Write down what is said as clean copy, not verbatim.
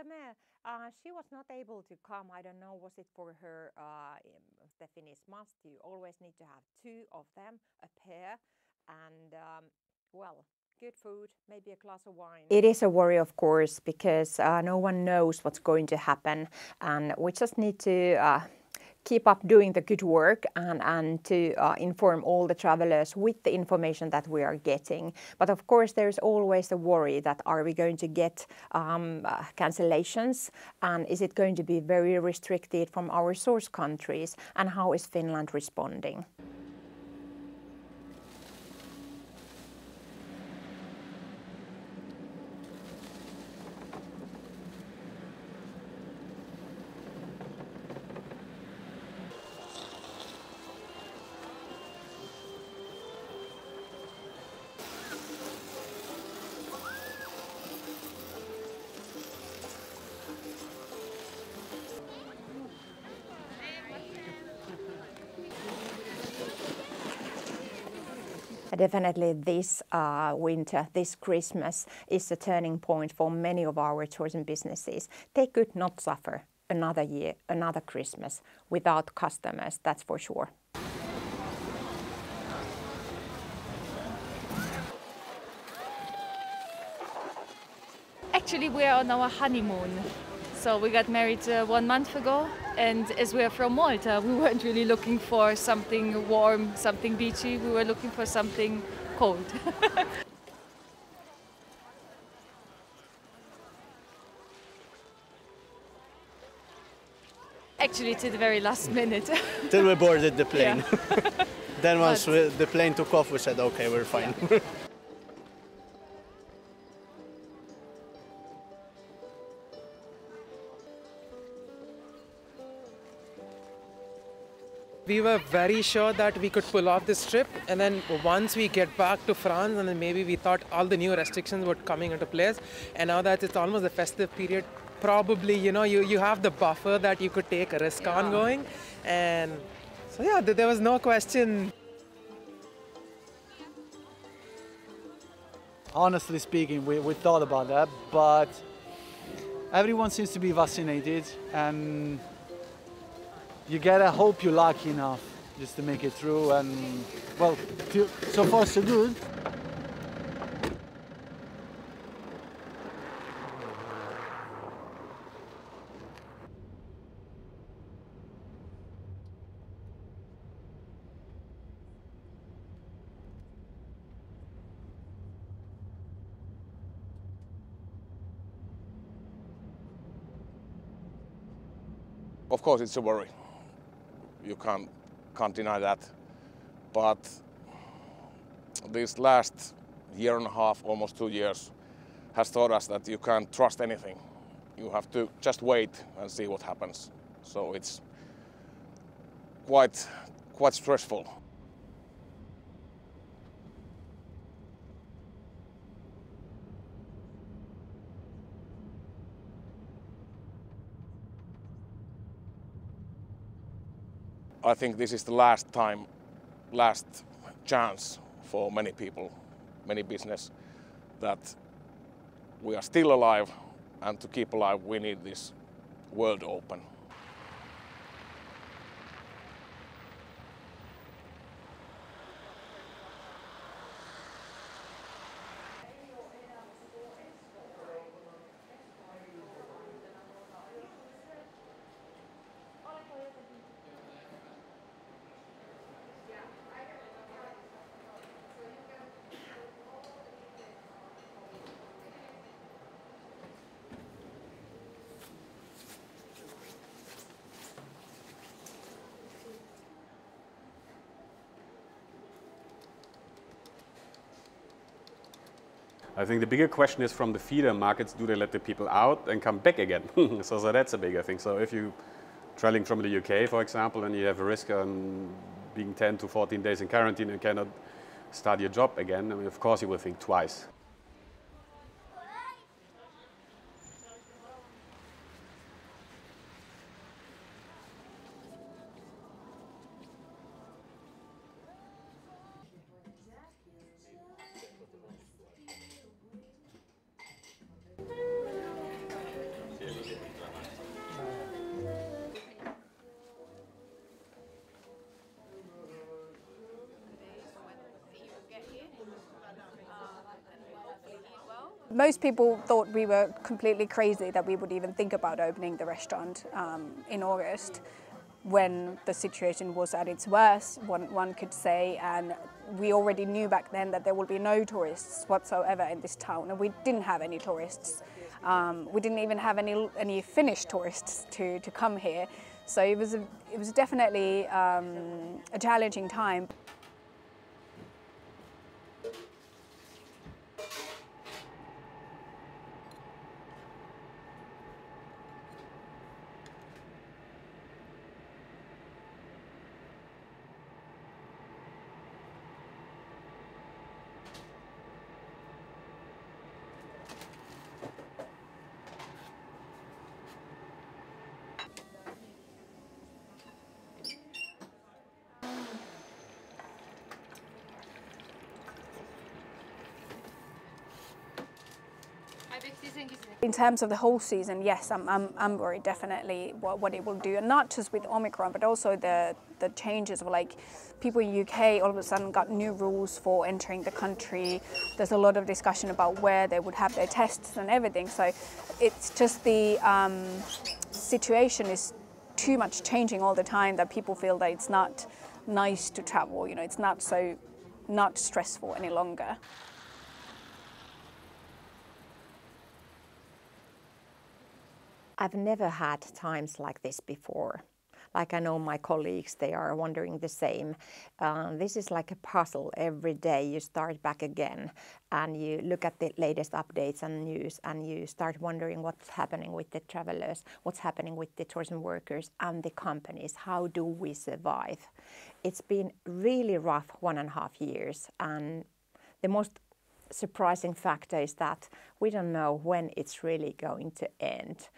Rantamäe, she was not able to come. I don't know, was it for her the Finnish must? You always need to have two of them, a pair, and well, good food, maybe a glass of wine. It is a worry, of course, because no one knows what's going to happen, and we just need to keep up doing the good work and to inform all the travelers with the information that we are getting. But of course there is always the worry that are we going to get cancellations, and is it going to be very restricted from our source countries, and how is Finland responding? Definitely this winter, this Christmas is a turning point for many of our tourism businesses. They could not suffer another year, another Christmas without customers, that's for sure. Actually, we are on our honeymoon. So we got married 1 month ago, and as we are from Malta, we weren't really looking for something warm, something beachy. We were looking for something cold. Actually, to the very last minute. Till we boarded the plane. Yeah. Then once the plane took off, we said, okay, we're fine. Yeah. We were very sure that we could pull off this trip, and then once we get back to France, and then maybe we thought all the new restrictions were coming into place, and now that it's almost the festive period, probably, you know, you have the buffer that you could take a risk on going, and so yeah, there was no question. Honestly speaking, we thought about that, but everyone seems to be vaccinated, and you gotta hope you're lucky enough just to make it through, and well, so far so good. Of course it's a worry. You can't deny that, but this last year and a half, almost 2 years, has taught us that you can't trust anything. You have to just wait and see what happens. So it's quite stressful. I think this is the last time, last chance for many people, many business, that we are still alive, and to keep alive we need this world open. I think the bigger question is from the feeder markets, do they let the people out and come back again? so that's a bigger thing. So if you're traveling from the UK, for example, and you have a risk on being 10 to 14 days in quarantine and cannot start your job again, I mean, of course you will think twice. Most people thought we were completely crazy that we would even think about opening the restaurant in August, when the situation was at its worst, one could say, and we already knew back then that there would be no tourists whatsoever in this town, and we didn't have any tourists. We didn't even have any Finnish tourists to come here, so it was definitely a challenging time. In terms of the whole season, yes, I'm worried definitely what it will do, and not just with Omicron, but also the changes of, like, people in UK all of a sudden got new rules for entering the country. There's a lot of discussion about where they would have their tests and everything. So it's just the situation is too much changing all the time that people feel that it's not nice to travel. You know, it's not stressful any longer. I've never had times like this before. Like, I know my colleagues, they are wondering the same. This is like a puzzle. Every day you start back again and you look at the latest updates and news, and you start wondering what's happening with the travelers, what's happening with the tourism workers and the companies. How do we survive? It's been really rough 1.5 years, and the most surprising factor is that we don't know when it's really going to end.